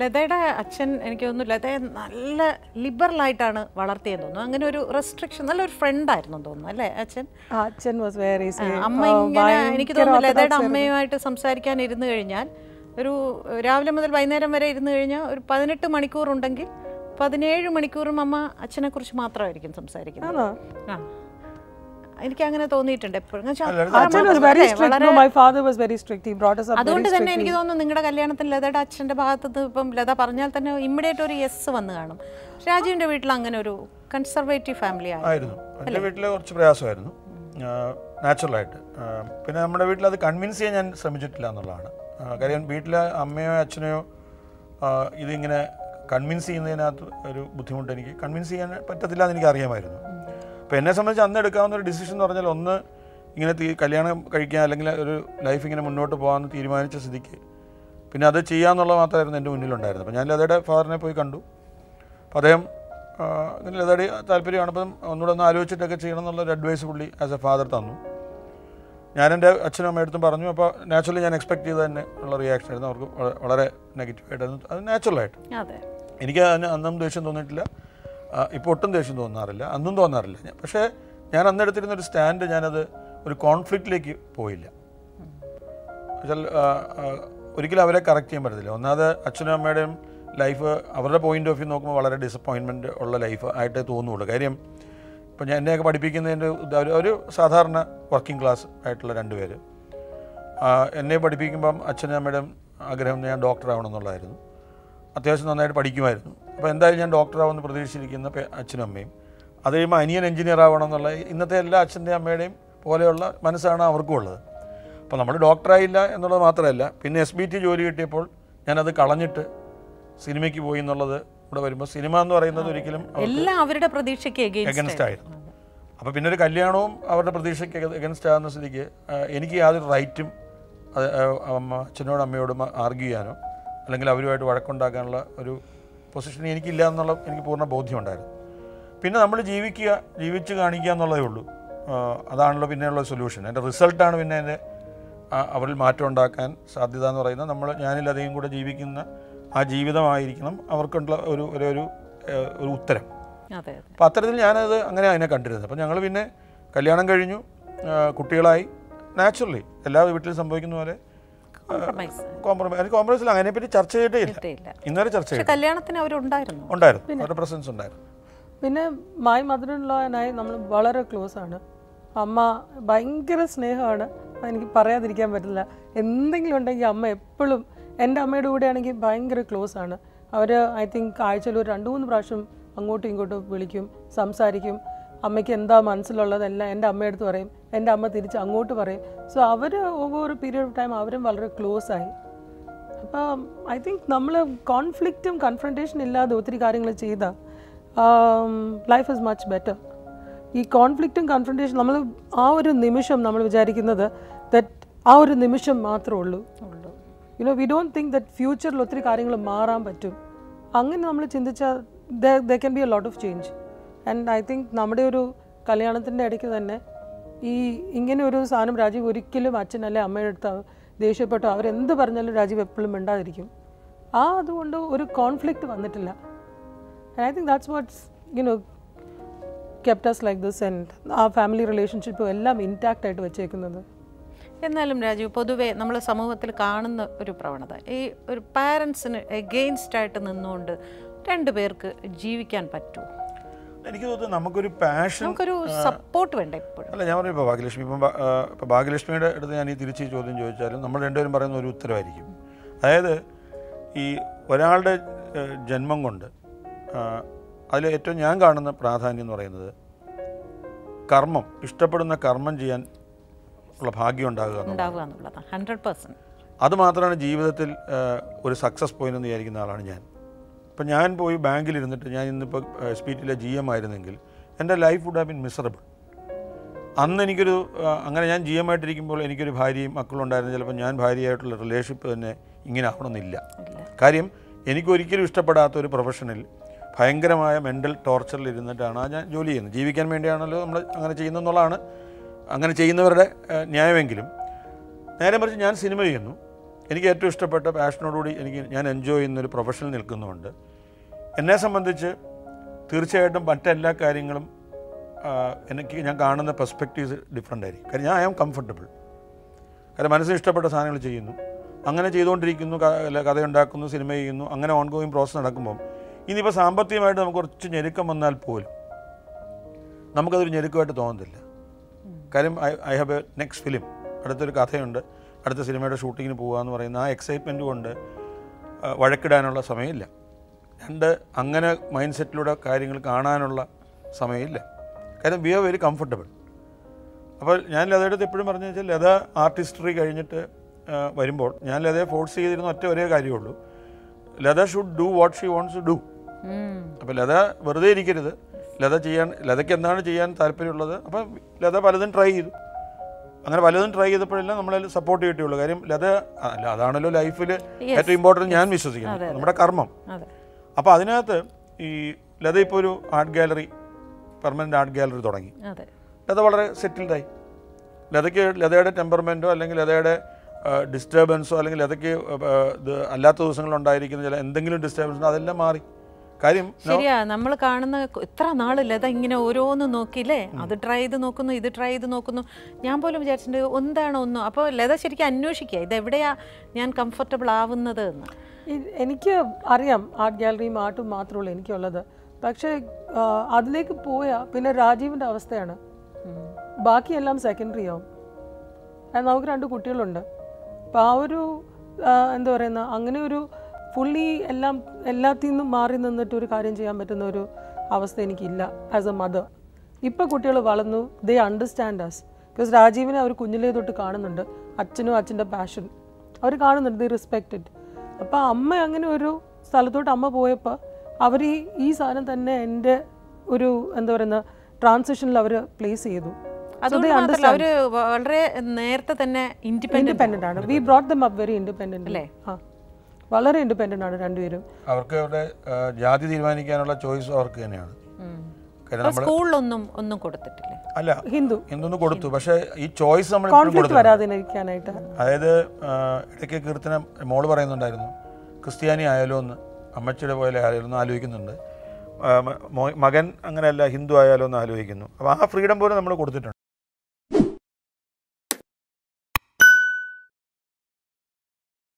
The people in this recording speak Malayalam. ലതയുടെ അച്ഛൻ എനിക്ക് തോന്നുന്നു ലതയെ നല്ല ലിബറൽ ആയിട്ടാണ് വളർത്തിയെന്ന് തോന്നുന്നു. അങ്ങനെ ഒരു റെസ്ട്രിക്ഷൻ, നല്ലൊരു ഫ്രണ്ട് ആയിരുന്നു തോന്നുന്നു അല്ലേ അച്ഛൻ? അച്ഛൻ വാസ് വെരി സേഫ്. അമ്മ ഇങ്ങനെ എനിക്ക് തോന്നുന്നു ലതയുടെ അമ്മയുമായിട്ട് സംസാരിക്കാൻ ഇരുന്ന് കഴിഞ്ഞാൽ ഒരു രാവിലെ മുതൽ വൈകുന്നേരം വരെ ഇരുന്ന് കഴിഞ്ഞാൽ ഒരു 18 മണിക്കൂർ ഉണ്ടെങ്കിൽ 17 മണിക്കൂറും അമ്മ അച്ഛനെ കുറിച്ച് മാത്രമായിരിക്കും സംസാരിക്കുന്നത്. ആ എനിക്ക് അങ്ങനെ തോന്നിയിട്ടുണ്ട് എപ്പോഴും. അതുകൊണ്ട് തന്നെ എനിക്ക് തോന്നുന്നു നിങ്ങളുടെ കല്യാണത്തിന് ലതയുടെ അച്ഛൻ്റെ ഭാഗത്ത് ഇപ്പം ലത പറഞ്ഞാൽ തന്നെ ഇമ്മീഡിയറ്റ് ഒരു യെസ് വന്ന് കാണും. രാജീവിൻ്റെ വീട്ടിൽ അങ്ങനെ ഒരു കൺസർവേറ്റീവ് ഫാമിലി ആയിരുന്നു. എൻ്റെ വീട്ടിൽ കുറച്ച് പ്രയാസമായിരുന്നു നാച്ചുറലായിട്ട്. പിന്നെ നമ്മുടെ വീട്ടിൽ അത് കൺവിൻസ് ചെയ്യാൻ ഞാൻ ശ്രമിച്ചിട്ടില്ല എന്നുള്ളതാണ് കാര്യം. വീട്ടിലെ അമ്മയോ അച്ഛനെയോ ഇതിങ്ങനെ കൺവിൻസ് ചെയ്യുന്നതിനകത്ത് ഒരു ബുദ്ധിമുട്ട്, എനിക്ക് കൺവിൻസ് ചെയ്യാൻ പറ്റത്തില്ല എന്ന് എനിക്ക് അറിയാമായിരുന്നു. അപ്പോൾ എന്നെ സംബന്ധിച്ച് അന്ന് എടുക്കാവുന്ന ഒരു ഡിസിഷൻ എന്ന് പറഞ്ഞാൽ, ഒന്ന് ഇങ്ങനെ കല്യാണം കഴിക്കാൻ അല്ലെങ്കിൽ ഒരു ലൈഫ് ഇങ്ങനെ മുന്നോട്ട് പോകാമെന്ന് തീരുമാനിച്ച സ്ഥിതിക്ക് പിന്നെ അത് ചെയ്യാമെന്നുള്ളത് മാത്രമായിരുന്നു എൻ്റെ മുന്നിലുണ്ടായിരുന്നത്. അപ്പോൾ ഞാൻ ലതയുടെ ഫാദറിനെ പോയി കണ്ടു. അപ്പോൾ അദ്ദേഹം ഇങ്ങനെ ലതയുടെ താല്പര്യമാണ്, അപ്പം ഒന്നുകൂടെ ഒന്ന് ആലോചിച്ചിട്ടൊക്കെ ചെയ്യണം എന്നുള്ളൊരു അഡ്വൈസ് പുള്ളി ആസ് എ ഫാദർ തന്നു. ഞാൻ എൻ്റെ അച്ഛനും അമ്മയെടുത്തും പറഞ്ഞു. അപ്പോൾ നാച്ചുറലി ഞാൻ എക്സ്പെക്ട് ചെയ്ത തന്നെ ഉള്ള റിയാക്ഷൻ ആയിരുന്നു. അവർക്ക് വളരെ നെഗറ്റീവായിട്ടായിരുന്നു. അത് നാച്ചുറലായിട്ട്. എനിക്ക് അതിന് അന്നും ദേഷ്യം തോന്നിയിട്ടില്ല, ഇപ്പോൾ ഒട്ടും ദേഷ്യം തോന്നാറില്ല, അന്നും തോന്നാറില്ല. പക്ഷേ ഞാൻ അന്നെടുത്തിരുന്നൊരു സ്റ്റാൻഡ്, ഞാനത് ഒരു കോൺഫ്ലിക്റ്റിലേക്ക് പോയില്ല. വെച്ചാൽ ഒരിക്കലും അവരെ കറക്റ്റ് ചെയ്യാൻ പറ്റത്തില്ല. ഒന്നാമത് അച്ഛനും അമ്മയുടെയും ലൈഫ് അവരുടെ പോയിൻ്റ് ഓഫ് വ്യൂ നോക്കുമ്പോൾ വളരെ ഡിസപ്പോയിൻമെൻറ്റ് ഉള്ള ലൈഫ് ആയിട്ടേ തോന്നുള്ളൂ. കാര്യം ഇപ്പം ഞാൻ എന്നെയൊക്കെ പഠിപ്പിക്കുന്നതിൻ്റെ ഒരു സാധാരണ വർക്കിംഗ് ക്ലാസ് ആയിട്ടുള്ള രണ്ടുപേർ, എന്നെ പഠിപ്പിക്കുമ്പം അച്ഛനും അമ്മയുടെയും ആഗ്രഹം ഞാൻ ഡോക്ടറാവണം എന്നുള്ളതായിരുന്നു. അത്യാവശ്യം നന്നായിട്ട് പഠിക്കുമായിരുന്നു. അപ്പോൾ എന്തായാലും ഞാൻ ഡോക്ടറാവെന്ന് പ്രതീക്ഷിച്ചിരിക്കുന്ന അച്ഛനും അമ്മയും, അത് കഴിയുമ്പോൾ അനിയൻ എഞ്ചിനീയർ ആവണം എന്നുള്ള ഇന്നത്തെ എല്ലാ അച്ഛൻ്റെയും അമ്മയുടെയും പോലെയുള്ള മനസ്സാണ് അവർക്കും ഉള്ളത്. അപ്പോൾ നമ്മൾ ഡോക്ടറായില്ല എന്നുള്ളത് മാത്രമല്ല, പിന്നെ SBT ജോലി കിട്ടിയപ്പോൾ ഞാനത് കളഞ്ഞിട്ട് സിനിമയ്ക്ക് പോയി എന്നുള്ളത് ഇവിടെ വരുമ്പോൾ സിനിമ എന്ന് പറയുന്നത് ഒരിക്കലും അവരുടെ പ്രതീക്ഷയ്ക്ക് എഗൻസ്റ്റ് ആയിരുന്നു. അപ്പോൾ പിന്നെ ഒരു കല്യാണവും അവരുടെ പ്രതീക്ഷയ്ക്ക് എഗൻസ്റ്റ് ആകുന്ന സ്ഥിതിക്ക് എനിക്ക് യാതൊരു റൈറ്റും അച്ഛനോടും അമ്മയോടും ആർഗ്യൂ ചെയ്യാനോ അല്ലെങ്കിൽ അവരുമായിട്ട് വഴക്കുണ്ടാക്കാനുള്ള ഒരു പൊസിഷനിൽ എനിക്കില്ല എന്നുള്ള എനിക്ക് പൂർണ്ണ ബോധ്യമുണ്ടായിരുന്നു. പിന്നെ നമ്മൾ ജീവിച്ച് കാണിക്കുക എന്നുള്ളതേ ഉള്ളൂ. അതാണല്ലോ പിന്നെയുള്ള സൊല്യൂഷൻ. അതിൻ്റെ റിസൾട്ടാണ് പിന്നെ എൻ്റെ അവരിൽ മാറ്റം ഉണ്ടാക്കാൻ സാധ്യത എന്ന് പറയുന്നത്. നമ്മൾ ഞാനിലധികം കൂടെ ജീവിക്കുന്ന ആ ജീവിതമായിരിക്കണം അവർക്കുള്ള ഒരു ഉത്തരം. അപ്പോൾ അത്തരത്തിൽ ഞാനത് അങ്ങനെ അതിനെ കണ്ടിരുന്നത്. അപ്പോൾ ഞങ്ങൾ പിന്നെ കല്യാണം കഴിഞ്ഞു, കുട്ടികളായി. നാച്ചുറലി എല്ലാ വീട്ടിലും സംഭവിക്കുന്ന പോലെ കോംപ്രമൈസിൽ അതിനെപ്പറ്റി ചർച്ച ചെയ്തിട്ടേ ഇല്ല. ഇന്നലെ ചർച്ച ചെയ്തു. പിന്നെ മൈ മദർ ഇൻ ലോനായി നമ്മൾ വളരെ ക്ലോസ് ആണ്. അമ്മ ഭയങ്കര സ്നേഹമാണ്, എനിക്ക് പറയാതിരിക്കാൻ പറ്റില്ല. എന്തെങ്കിലും ഉണ്ടെങ്കിൽ അമ്മ എപ്പോഴും എൻ്റെ അമ്മയുടെ കൂടെ ആണെങ്കിൽ ഭയങ്കര ക്ലോസ് ആണ് അവർ. ഐ തിങ്ക് ആഴ്ചയിൽ ഒരു 2-3 പ്രാവശ്യം അങ്ങോട്ടും ഇങ്ങോട്ടും വിളിക്കും, സംസാരിക്കും. അമ്മയ്ക്ക് എന്താ മനസ്സിലുള്ളതെല്ലാം എൻ്റെ അമ്മയടുത്ത് പറയും, എൻ്റെ അമ്മ തിരിച്ച് അങ്ങോട്ട് പറയും. സോ അവർ ഓവർ പീരീഡ് ഓഫ് ടൈം അവരും വളരെ ക്ലോസ് ആയി. അപ്പം ഐ തിങ്ക് നമ്മൾ കോൺഫ്ലിക്റ്റും കൺഫ്രണ്ടേഷനും ഇല്ലാതെ ഒത്തിരി കാര്യങ്ങൾ ചെയ്താൽ ലൈഫ് ഈസ് മച്ച് ബെറ്റർ. ഈ കോൺഫ്ലിക്റ്റും കൺഫ്രണ്ടേഷനും നമ്മൾ ആ ഒരു നിമിഷം നമ്മൾ വിചാരിക്കുന്നത് ദറ്റ് ആ ഒരു നിമിഷം മാത്രമേ ഉള്ളൂ. You know we don't think that ഫ്യൂച്ചറിൽ ഒത്തിരി കാര്യങ്ങൾ മാറാൻ പറ്റും. അങ്ങനെ നമ്മൾ ചിന്തിച്ചാൽ the can be a lot of change. And I think നമ്മുടെ ഒരു കല്യാണത്തിൻ്റെ ഇടയ്ക്ക് തന്നെ ഈ ഇങ്ങനെ ഒരു സാധനം രാജീവ് ഒരിക്കലും അച്ഛൻ അല്ലെ അമ്മയുടെ അടുത്ത് ദേഷ്യപ്പെട്ടോ അവരെന്ത് പറഞ്ഞാലും രാജീവ് എപ്പോഴും മിണ്ടാതിരിക്കും. അതുകൊണ്ട് ഒരു കോൺഫ്ലിക്റ്റ് വന്നിട്ടില്ല. And I think that's what's you know kept us like this and family റിലേഷൻഷിപ്പും എല്ലാം ഇൻടാക്റ്റ് ആയിട്ട് വെച്ചേക്കുന്നത്. എന്നാലും രാജീവ്, പൊതുവേ നമ്മൾ സമൂഹത്തിൽ കാണുന്ന ഒരു പ്രവണത ഈ ഒരു പാരൻസിന് എഗെയിൻസ്റ്റായിട്ട് നിന്നുകൊണ്ട് 2 പേർക്ക് ജീവിക്കാൻ പറ്റുമോ? എനിക്ക് തോന്നുന്നു നമുക്കൊരു പാഷൻ സപ്പോർട്ട് വേണ്ട എപ്പോഴും. അല്ല, ഞാൻ പറഞ്ഞു ഇപ്പോൾ ഭാഗ്യലക്ഷ്മി, ഇപ്പോൾ ഭാഗ്യലക്ഷ്മിയുടെ അടുത്ത് ഞാൻ ഈ തിരിച്ച് ചോദ്യം ചോദിച്ചാലും നമ്മൾ 2 പേരും പറയുന്ന ഒരു ഉത്തരവായിരിക്കും. അതായത് ഈ ഒരാളുടെ ജന്മം കൊണ്ട് അതിൽ ഏറ്റവും ഞാൻ കാണുന്ന പ്രാധാന്യം എന്ന് പറയുന്നത് കർമ്മം, ഇഷ്ടപ്പെടുന്ന കർമ്മം ചെയ്യാൻ ഉള്ള ഭാഗ്യം ഉണ്ടാകുക എന്നുള്ളതാണ്. 100% അത് മാത്രമാണ് ജീവിതത്തിൽ ഒരു സക്സസ് പോയിന്റ് എന്ന് വിചാരിക്കുന്ന ആളാണ് ഞാൻ. ഇപ്പം ഞാൻ പോയി ബാങ്കിലിരുന്നിട്ട് ഞാൻ ഇന്നിപ്പോൾ SBTയിലെ GM ആയിരുന്നെങ്കിൽ എൻ്റെ life would have been miserable. അന്ന് എനിക്കൊരു അങ്ങനെ ഞാൻ GM ആയിട്ടിരിക്കുമ്പോൾ എനിക്കൊരു ഭാര്യയും മക്കളും ഉണ്ടായിരുന്നു. ചിലപ്പോൾ ഞാൻ ഭാര്യയായിട്ടുള്ള റിലേഷൻഷിപ്പ് തന്നെ ഇങ്ങനെ ആവണമെന്നില്ല. കാര്യം എനിക്കൊരിക്കലും ഇഷ്ടപ്പെടാത്ത ഒരു പ്രൊഫഷനിൽ ഭയങ്കരമായ മെൻ്റൽ ടോർച്ചറിൽ ഇരുന്നിട്ടാണ് ഞാൻ ജോലി ചെയ്യുന്നത്. ജീവിക്കാൻ വേണ്ടിയാണല്ലോ നമ്മൾ അങ്ങനെ ചെയ്യുന്നതെന്നുള്ളതാണ് അങ്ങനെ ചെയ്യുന്നവരുടെ ന്യായമെങ്കിലും. നേരെ മറിച്ച് ഞാൻ സിനിമ ചെയ്യുന്നു, എനിക്ക് ഏറ്റവും ഇഷ്ടപ്പെട്ട പാഷനോടുകൂടി എനിക്ക് ഞാൻ എൻജോയ് ചെയ്യുന്നൊരു പ്രൊഫഷനിൽ നിൽക്കുന്നുണ്ട്. എന്നെ സംബന്ധിച്ച് തീർച്ചയായിട്ടും മറ്റെല്ലാ കാര്യങ്ങളും എനിക്ക് ഞാൻ കാണുന്ന പെർസ്പെക്റ്റീവ്സ് ഡിഫറെൻ്റ് ആയിരിക്കും. കാരണം ഞാൻ ഐ ആം കംഫർട്ടബിൾ. കാരണം മനസ്സിന് ഇഷ്ടപ്പെട്ട സാധനങ്ങൾ ചെയ്യുന്നു, അങ്ങനെ ചെയ്തുകൊണ്ടിരിക്കുന്നു, കഥയുണ്ടാക്കുന്നു, സിനിമ ചെയ്യുന്നു, അങ്ങനെ ഓൺഗോയിങ് പ്രോസസ്സ് നടക്കുമ്പം ഇനിയിപ്പോൾ സാമ്പത്തികമായിട്ട് നമുക്ക് കുറച്ച് ഞെരുക്കം വന്നാൽ പോലും നമുക്കതൊരു ഞെരുക്കമായിട്ട് തോന്നുന്നില്ല. കാര്യം I have a next film, അടുത്തൊരു കഥയുണ്ട്, അടുത്ത സിനിമയുടെ ഷൂട്ടിങ്ങിന് പോകുകയെന്ന് പറയുന്ന ആ എക്സൈറ്റ്മെൻറ്റ് കൊണ്ട് വഴക്കിടാനുള്ള സമയമില്ല. രണ്ട്, അങ്ങനെ മൈൻഡ് സെറ്റിലൂടെ കാര്യങ്ങൾ കാണാനുള്ള സമയമില്ല. കാര്യം വി ആർ വെരി കംഫർട്ടബിൾ. അപ്പോൾ ഞാൻ ലതയുടെ എപ്പോഴും പറഞ്ഞു വെച്ചാൽ ലത ആർട്ടിസ്റ്ററി കഴിഞ്ഞിട്ട് വരുമ്പോൾ ഞാൻ ലതയെ ഫോഴ്സ് ചെയ്തിരുന്ന ഒരേ കാര്യമുള്ളൂ, Latha should do what she wants to do. അപ്പോൾ ലത വെറുതെ ഇരിക്കരുത്, ലതയ്ക്ക് എന്താണ് ചെയ്യാൻ താല്പര്യമുള്ളത്. അപ്പം ലത പലതും ട്രൈ ചെയ്തു, അങ്ങനെ പലതും ട്രൈ ചെയ്തപ്പോഴെല്ലാം നമ്മളതിൽ സപ്പോർട്ട് കിട്ടിയുള്ളൂ. കാര്യം അതാണല്ലോ ലൈഫിൽ ഏറ്റവും ഇമ്പോർട്ടൻറ്റ് ഞാൻ വിശ്വസിക്കുന്നത്, നമ്മുടെ കർമ്മം. അപ്പോൾ അതിനകത്ത് ഈ ലത ഇപ്പോൾ ഒരു art gallery, permanent art gallery തുടങ്ങി. ലത വളരെ സെറ്റിൽഡായി. ലതയ്ക്ക് ലതയുടെ ടെമ്പർമെൻറ്റോ അല്ലെങ്കിൽ ലതയുടെ ഡിസ്റ്റർബൻസോ അല്ലെങ്കിൽ ലതയ്ക്ക് ഇത് അല്ലാത്ത ദിവസങ്ങളുണ്ടായിരിക്കുന്ന ചില എന്തെങ്കിലും ഡിസ്റ്റർബൻസോ അതെല്ലാം മാറി. കാര്യം ശരിയാ, നമ്മൾ കാണുന്ന ഇത്ര നാൾ ലത ഇങ്ങനെ ഓരോന്ന് നോക്കിയില്ലേ, അത് ട്രൈ ചെയ്ത് നോക്കുന്നു, ഇത് ട്രൈ ചെയ്ത് നോക്കുന്നു. ഞാൻ പോലും വിചാരിച്ചിട്ടുണ്ട് എന്താണോ ഒന്നും. അപ്പോൾ ലത ശരിക്കും അന്വേഷിക്കുക, ഇതെവിടെയാ ഞാൻ കംഫർട്ടബിൾ ആവുന്നത് എന്ന്. എനിക്ക് അറിയാം ആർട്ട് ഗാലറിയും ആർട്ടും മാത്രമേ എനിക്കുള്ളത്. പക്ഷേ അതിലേക്ക് പോയാൽ പിന്നെ രാജീവിൻ്റെ അവസ്ഥയാണ്, ബാക്കിയെല്ലാം സെക്കൻഡറി ആവും. നമുക്ക് രണ്ട് കുട്ടികളുണ്ട്. അപ്പോൾ ആ ഒരു എന്താ പറയുന്ന അങ്ങനെ ഒരു ഫുള്ളി എല്ലാത്തിൽ നിന്നും മാറി നിന്നിട്ട് ഒരു കാര്യം ചെയ്യാൻ പറ്റുന്ന ഒരു അവസ്ഥ എനിക്കില്ല ആസ് എ മദർ. ഇപ്പോൾ കുട്ടികൾ വളർന്നു, ദേ അണ്ടർസ്റ്റാൻഡ് അസ്. ബിക്കോസ് രാജീവിനെ അവർ കുഞ്ഞിലേ തൊട്ട് കാണുന്നുണ്ട്, അച്ഛനും അച്ഛൻ്റെ പാഷൻ അവർ കാണുന്നുണ്ട്, ദേ റെസ്പെക്റ്റ് ഇറ്റ്. അപ്പോൾ അമ്മ അങ്ങനെ ഒരു സ്ഥലത്തോട്ട് അമ്മ പോയപ്പോൾ അവർ ഈ സാധനം തന്നെ എൻ്റെ ഒരു എന്താ പറയുന്ന ട്രാൻസിഷനിൽ അവർ പ്ലേസ് ചെയ്തു. അതുകൊണ്ട് വളരെ നേരത്തെ തന്നെ ഇൻഡിപെൻഡൻ്റ് ആണ്. We brought them up very independent അല്ലേ. ആ, വളരെ ഇൻഡിപെൻഡൻ്റ് ആണ് രണ്ടുപേരും. അവർക്ക് അവരുടെ ജാതി തീരുമാനിക്കാനുള്ള ചോയ്സ് അവർക്ക് തന്നെയാണ്. സ്കൂളിലൊന്നും ഒന്നും കൊടുത്തിട്ടില്ല, അല്ല ഹിന്ദു കൊടുത്തു, പക്ഷേ ഈ ചോയ്സ് നമ്മൾ കോൺഫ്ലിക്റ്റ് വരാതിരിക്കാനായിട്ട്. അതായത് ഇടയ്ക്ക് കീർത്തന മോള് പറയുന്നുണ്ടായിരുന്നു ക്രിസ്ത്യാനി ആയാലോ എന്ന്, അമ്മച്ചിയുടെ പോലെ ആയാലോ എന്ന് ആലോചിക്കുന്നുണ്ട്, മകൻ അങ്ങനെയല്ല ഹിന്ദു ആയാലോ എന്ന് ആലോചിക്കുന്നു. അപ്പോൾ ആ ഫ്രീഡം പോലും നമ്മൾ കൊടുത്തിട്ടുണ്ട്.